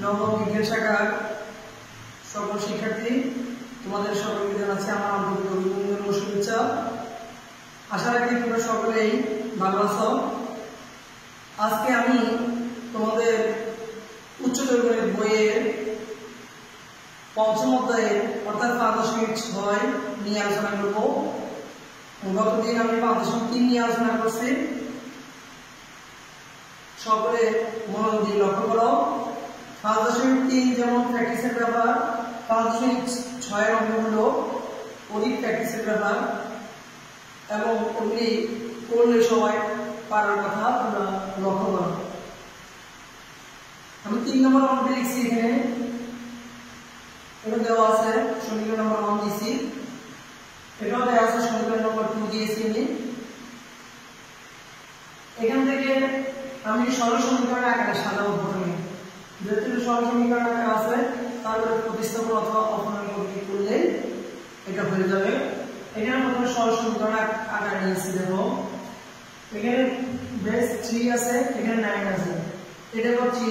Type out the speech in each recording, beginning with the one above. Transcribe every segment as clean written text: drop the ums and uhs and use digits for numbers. नवम विज्ञान शाखार सकल शिक्षार्थी तुम्हारे सकलকে জানাচ্ছি আমার আন্তরিক অভিনন্দন ও শুভেচ্ছা। আশা রাখি তোমরা সকলেই ভালো আছো। আজকে আমি তোমাদের উচ্চতর গণিত বইয়ের পঞ্চম অধ্যায়ে অর্থাৎ 5.6 নিয়ে আলোচনা করব। গতদিন আমি 5.3 নিয়ে আলোচনা করছি, সকলে মনোযোগ দিয়ে লক্ষ্য করো। 5.3 যেমন প্র্যাকটিসের ব্যাপার, 5.6 অঙ্কগুলো অধিক প্র্যাকটিসের ব্যাপার এবং অগ্নি করলে সবাই পারার কথা তোমরা লক্ষ্য করো। আমি 3 নম্বর অঙ্কটি লিখছি, এখানে এটা দেওয়া আছে সমীকরণ নম্বর 1 দিয়েছি, এটাও দেওয়া আছে সমীকরণ নম্বর 2 দিয়েছি। আমি এখান থেকে আমি সরল সমীকরণ আকারে সাজাবো। প্রথমে যেহেতু সরল সমীকরণ আকারে আছে তারপরে প্রতিস্থাপন অথবা অপনয়ন করলে এটা হয়ে যাবে। এখানে প্রথমে সরল সমীকরণ আকারে নিয়েছি, দেখো এখানে বেস 3 আছে, এখানে 9 আছে, এটা করছি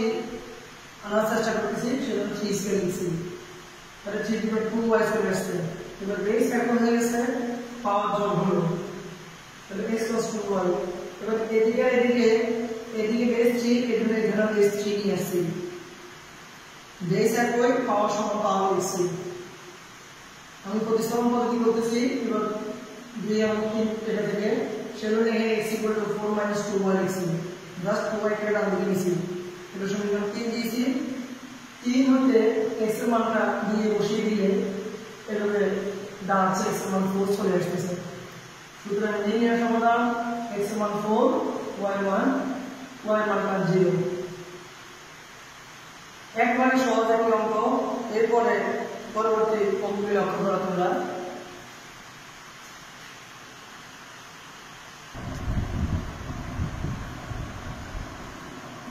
আনার চেষ্টা করতেছি, সেটা 3 স্কয়ার লিখছি, তাহলে 3/2 স্কয়ার আসছে। এবার বেস এখন হয়ে গেছে, পাওয়ার যোগ হলো, তাহলে বেস প্লাস 2y। এবার এদিকে এদিকে বেস 3, এখানে বেস 3 নিয়ে আসছি, বেস একই পাওয়ার সমান পাওয়ার লিখছি। আমি প্রতিস্থাপন পদ্ধতি করতেছি, এবার দিয়ে আমি এটা থেকে সেজন্য এখানে x equal to 4 - 2y লিখছি, জাস্ট 2y কে ডান দিকে নিছি। এটা সমীকরণ 3 দিয়েছি, 3 হতে x এর মানটা দিয়ে বসিয়ে দিলে এরপরে ডান আছে x এর মান 4 চলে আসছে। সুতরাং লিনিয়ার সমাধান x এর মান 4, y এর মান 0। একবারে সহজ একটা অঙ্ক। এরপরে পরবর্তী অঙ্কগুলো লক্ষ্য করো তোমরা।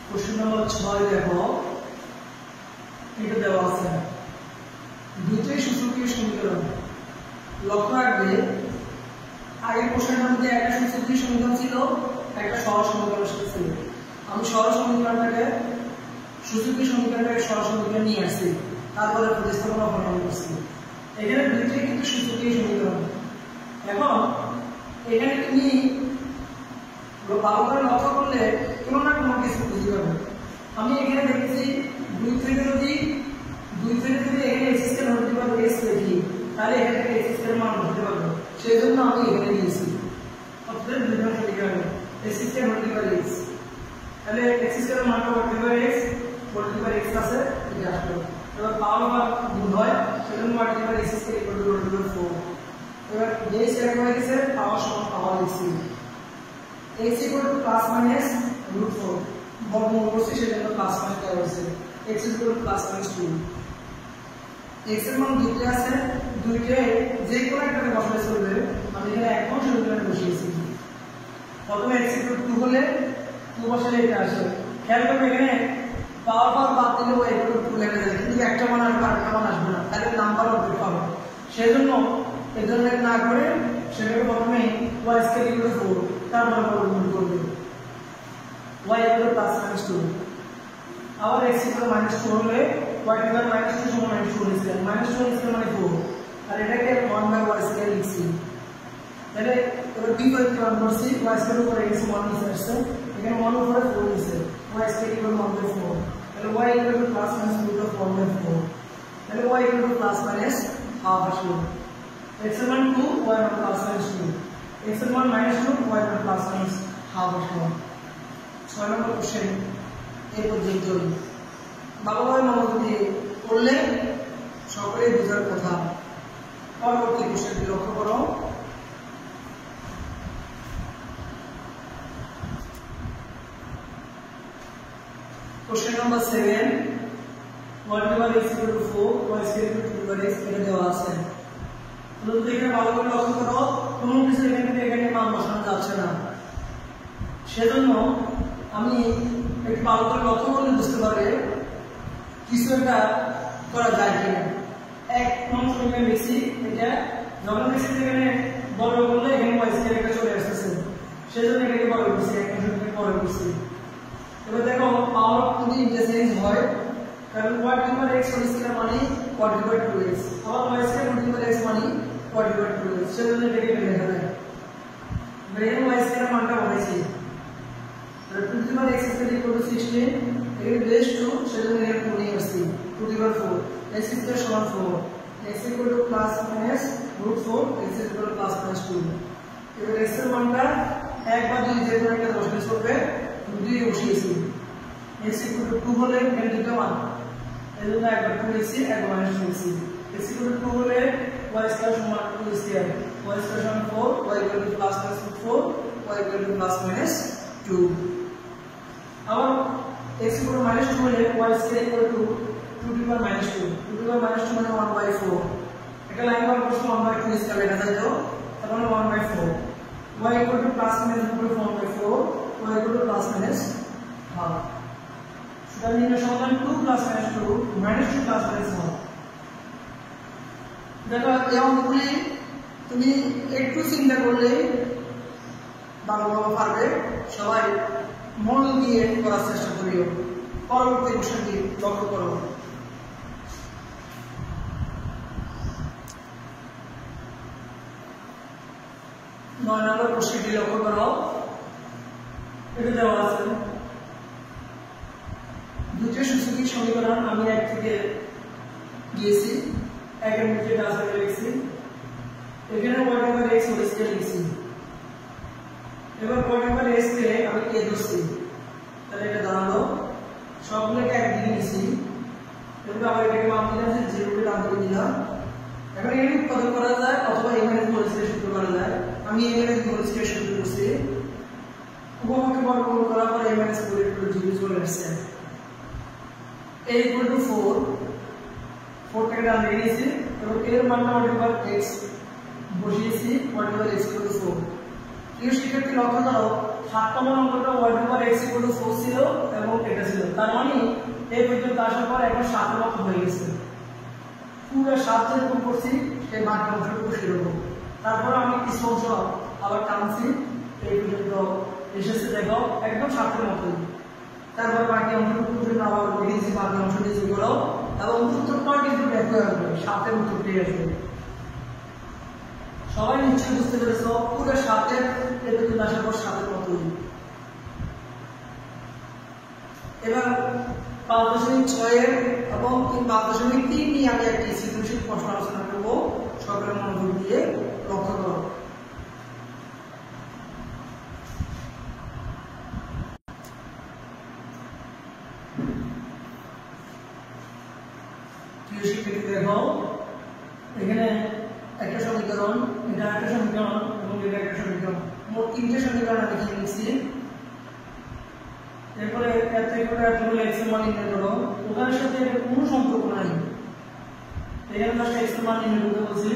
প্রশ্ন নম্বর 6 দেখো, এটা দেওয়া আছে দুটি সূচকীয় সমীকরণ। লক্ষ্য রাখবে আগের প্রশ্নের মধ্যে একটা সূচকীয় সমীকরণ ছিল, একটা সরল সমীকরণ ছিল। আমি সরল সমীকরণটাকে সূচকীয় সমীকরণটাকে সরল সমীকরণ নিয়ে আসছি, তারপরে প্রতিস্থাপন অপনয়ন করছি। এখানে দুইটাই কিন্তু সূচকীয় সমীকরণ। এখন এখানে তুমি ভালো করে লক্ষ্য করলে কোনো না কোনো কিছু বুঝতে পারবে। আমি এখানে দেখেছি 2 থেকে যদি এখানে x স্কয়ার হতে পারবে x লিখি, তাহলে এখানে x স্কয়ার মান হতে পারবে, সেই জন্য আমি এখানে নিয়েছি। অর্থাৎ 2 থেকে x স্কয়ার হতে পারবে x, তাহলে x স্কয়ার মান হতে পারবে x, বলতে পারে x আছে এটা আসবে। এবার পাওয়ার গুণ হয়, সেজন্য multiply by x square equal to 4। এবার যে স্কয়ার হয়ে গেছে পাওয়ার সমান পাওয়ার লিখছি, x equal to plus minus √4 বর্গমূল করছি, সেজন্য প্লাস মাইনাস দেওয়া হয়েছে। x equal to plus minus 2। x এর মান দুটো আছে, দুইটাই যে কোনো একটাতে বসালে চলবে। আমি এখানে এখন সমীকরণে বসিয়েছি, প্রথমে x ইকুয়াল টু 2 হলে 2 বসালে এটা আসে। খেয়াল করবে এখানে পাওয়ার পাওয়ার বাদ দিলে ও ইকুয়াল টু লেখা যায়, কিন্তু একটা মান আসবে আর একটা মান আসবে না, তাহলে নাম্বার অর্ধেক পাবে। সেজন্য এর জন্য না করে সেটাকে প্রথমে y স্কয়ার ইকুয়াল টু 4, তারপর বর্গমূল করবে y ইকুয়াল প্লাস মাইনাস 2। আবার x ইকুয়াল মাইনাস 2 হলে y ইকুয়াল মাইনাস 2 সমান মাইনাস 2 স্কয়ার মানে 4, আর এটাকে 1 বাই y স্কয়ার লিখছি। তাহলে এবার বিপরীত ক্রম করছি, y স্কয়ার উপরে x মান আসছে, এখানে 1 উপরে 4 আছে, y স্কয়ার ইকুয়াল 1/4, তাহলে y ইকুয়াল প্লাস মাইনাস 1/4, তাহলে y ইকুয়াল প্লাস মাইনাস হাফ আসলো। x এর মান 2, y এর মান প্লাস মাইনাস 2, x এর মান -2, y এর মান +/2 আসলো। 6 নম্বর কোশ্চেন এই পর্যন্ত। ভালোভাবে মনোযোগ দিয়ে পড়লে সকলে বোঝার কথা। পরবর্তী কোশ্চেনটি লক্ষ্য করো। Question number 7, multiply x equal to 4 y square equal to 2x এটা দেওয়া আছে। যদি এখানে ভালো করে লক্ষ্য করো, কোনো কিছু এখানে এখানে মান বসানো যাচ্ছে না, সেজন্য আমি একটু ভালো করে লক্ষ্য করলে বুঝতে পারবে কিছু একটা করা যায় কিনা। 1 নং সমীকরণে লিখছি, এটা যখন লিখছি এখানে বড় করলে এখানে y স্কয়ার এটা চলে আসছে, সেজন্য এটাকে বড় করছি, 1 নং সমীকরণে বড় করছি। এবার দেখো পাওয়ার যদি ইন্টারচেঞ্জ হয়, कारण y नंबर x और इसके माने √2x और y के नंबर x माने √2x चलो ने देखे लिखा है मेन y का मान का होना चाहिए √2 नंबर x के इक्वल टू 16 एक रेस टू चलो ने लिखा होनी है 2/4 x इज द समान 4 x equal to ±√4 x is equal to ±2 इधर x का मान का एक बार जो जेड का क्वेश्चन करबे দুই বসিয়েছি x = 2 হলে এর দুটো মান এজন্য একবার 2 লিখছি একবার -2 x = 2 হলে y² = 2 লিখছি আর y² = 4 y = +/4 y = ±2 আবার x = -2 হলে y² = 2 2 মানে 1/4 এটা লাইন বার প্রশ্ন 1/2 হিসাবে লেখা যায় তো তাহলে 1/4 y equal to ±4/4 y equal to ±1 so then the solution 2 ±2 -2 ±1 देखो यहां बोले তুমি একটু চিন্তা করলে ভালোভাবে পারবে সবাই মন দিয়ে করার চেষ্টা করিও পরবর্তী প্রশ্নটি লক্ষ্য করো नंबर प्रश्न लक्ष्य करो ये देवा আছে দ্বিতীয় সূচকীয় সমীকরণ আমি এক থেকে দিয়েছি একের মধ্যে আছে লিখছি এখানে y নম্বর x হল স্কয়ার লিখছি এবার y নম্বর s কে আমি কে দিছি তাহলে এটা দাঁড়ালো সবগুলোকে একদিকে নিছি এবার আবার এটাকে মান দিলাম যে 0 এর আগে দিলাম এখন এর পদ করা যায় অথবা এখানে পরিশ্লেষণ করা যায় আমি এখানে ডিফারেন্সিয়েশন করছি উপপাদ্য বর্গমূল করার পরে a - 4 0 চলে আসছে a = 4 4 টাকে আমরা নিয়েছি এবং এর মানটা অর্ডার x বসিয়েছি অর্ডার x = 4 এই সূত্রটি লক্ষ্য করো 7 নম্বর অঙ্কটা অর্ডার x = 4 ছিল এবং এটা ছিল তার মানে এই পর্যন্ত আসার পর এখন 7 নম্বর হয়ে গেছে পুরো 7 এর গুণ করছি এই মান অংশটুকু সেরকম তারপর আমি কিছু অংশ আবার টানছি এই পর্যন্ত এসেছে দেখো একদম সাথের মতো তারপর বাকি অংশটুকু জন্য আবার লিখেছি বাকি অংশ নিচে করো এবং উত্তর পয়েন্ট কিন্তু দেখতে হবে সাথের উত্তরটি আসবে সবাই নিশ্চয়ই বুঝতে পেরেছ পুরো সাথের এটা কিন্তু আসার পর সাথের মতোই এবার 5.6 এবং 5.3 নিয়ে আমি একটা সৃজনশীল প্রশ্ন আলোচনা করবো সকলের মনোযোগ দিয়ে লক্ষ্য করো দেখো এখানে একটা সমীকরণ এটা একটা সমীকরণ এবং এটা একটা সমীকরণ মোট 3টা সমীকরণ আমি লিখেছি এরপরে এত করে এতগুলো x এর মান নির্ণয় করো ওটার সাথে এর কোনো সম্পর্ক নাই এখানে আমরা x এর মান নির্ণয় করতে বলছি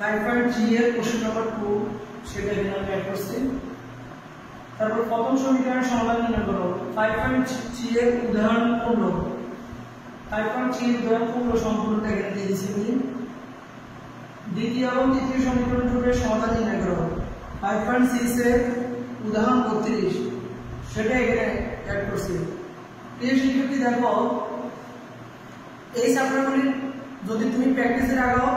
5.3 এর প্রশ্ন নম্বর 2 সেটা এখানে অ্যাড করছি তারপর প্রথম সমীকরণের সমাধান নির্ণয় করো 5.3 এর উদাহরণ 15 5.3 এর উদাহরণ 15 সম্পূর্ণটা এখানে দিয়ে দিয়েছি দ্বিতীয় এবং তৃতীয় সমীকরণ দুটোর সমাধান নির্ণয় করো 5.6 এর উদাহরণ 32 সেটা এখানে অ্যাড করছি এই শিক্ষকটি দেখো এই চ্যাপ্টারগুলি যদি তুমি প্র্যাকটিসে রাখো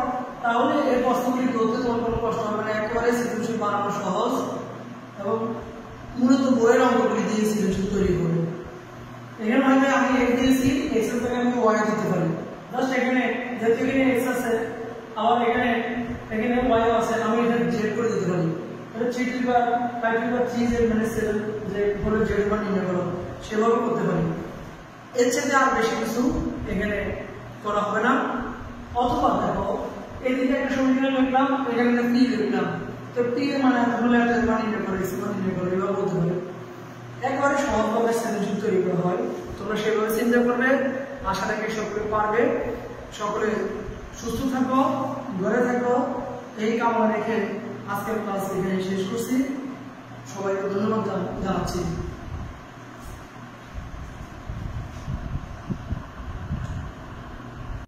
তাহলে এই প্রশ্নগুলি করতে তোমার কোনো কষ্ট হবে না একেবারে সৃজনশীল বানানো সহজ এবং মূলত বইয়ের অঙ্কগুলি দিয়ে সৃজনশীল তৈরি করবে এখানে হয়তো আমি এক দিয়েছি এক্সের থেকে আমি ওয়াই দিতে পারি জাস্ট এখানে যেহেতু এখানে এক্স আছে আবার এখানে এখানে ওয়াইও আছে আমি এটা জেড করে দিতে পারি এটা চিটির বা টাইটেল বা চিজ এর মানে সেল যে হলো জেড মান নির্ণয় করো সেভাবে করতে পারি এর চেয়ে আর বেশি কিছু এখানে করা হবে না অথবা দেখো এদিকে একটা সমীকরণ লিখলাম এখানে p লিখলাম তো p এর মান আমরা একটা মান নির্ণয় করি সমান নির্ণয় করি বা বলতে পারি একবারে সহজভাবে সৃজনশীল তৈরি করা হয় তোমরা সেভাবে চিন্তা করবে আশা রাখি সকলে পারবে সকলে সুস্থ থাকো ঘরে থাকো এই কামনা রেখে আজকের ক্লাস এখানে শেষ করছি সবাইকে ধন্যবাদ জানাচ্ছি।